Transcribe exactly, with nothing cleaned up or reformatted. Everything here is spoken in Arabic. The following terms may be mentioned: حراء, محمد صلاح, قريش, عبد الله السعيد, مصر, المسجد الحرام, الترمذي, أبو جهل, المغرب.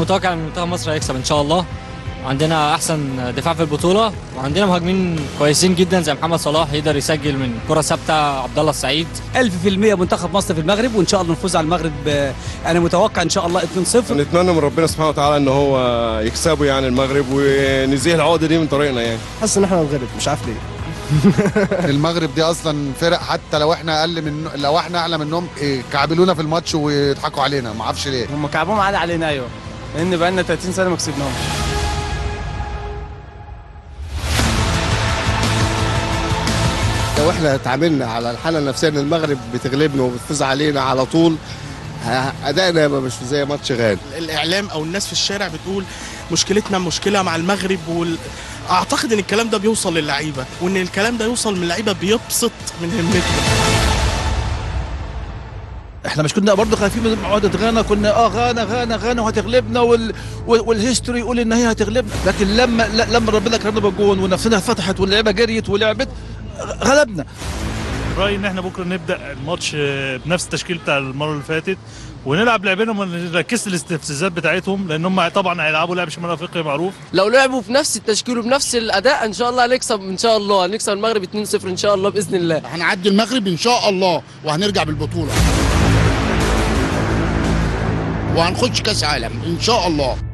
متوقع ان منتخب مصر هيكسب ان شاء الله. عندنا احسن دفاع في البطوله، وعندنا مهاجمين كويسين جدا زي محمد صلاح يقدر يسجل من كره ثابته، عبد الله السعيد. ألف بالمية منتخب مصر في المغرب، وان شاء الله نفوز على المغرب. انا متوقع ان شاء الله اتنين صفر. نتمنى من ربنا سبحانه وتعالى ان هو يكسبوا يعني المغرب، ونزيل العقده دي من طريقنا. يعني حاسس ان احنا نتغلب، مش عارف ليه. المغرب دي اصلا فرق، حتى لو احنا اقل من لو احنا اعلى منهم كعبلونا في الماتش ويضحكوا علينا، ما اعرفش ليه هم كعبهم عالي علينا. ايوه، لان بقى لنا تلاتين سنه ما كسبناهم. لو احنا اتعاملنا على الحاله النفسيه ان المغرب بتغلبنا وبتفوز علينا على طول، ادائنا يبقى مش زي ماتش غان. الاعلام او الناس في الشارع بتقول مشكلتنا مشكله مع المغرب وال... اعتقد ان الكلام ده بيوصل للعيبه، وان الكلام ده يوصل من اللعيبه بيبسط من همته. احنا مش كنا برضه خايفين من عقده غانا؟ كنا اه غانا غانا غانا وهتغلبنا، وال... والهيستوري يقول ان هي هتغلبنا، لكن لما لما ربنا كرمنا بالجون ونفسنا اتفتحت واللعيبه جريت ولعبت غلبنا. رايي ان احنا بكره نبدا الماتش بنفس التشكيل بتاع المره اللي فاتت، ونلعب لعبنا وما نركزش الاستفزازات بتاعتهم، لان هم طبعا هيلعبوا لعب شمال افريقيا معروف. لو لعبوا في نفس التشكيل وبنفس الاداء ان شاء الله هنكسب. ان شاء الله هنكسب المغرب اتنين صفر ان شاء الله باذن الله. هنعدي المغرب ان شاء الله، وهنرجع بالبطوله، وهنخش كاس عالم ان شاء الله.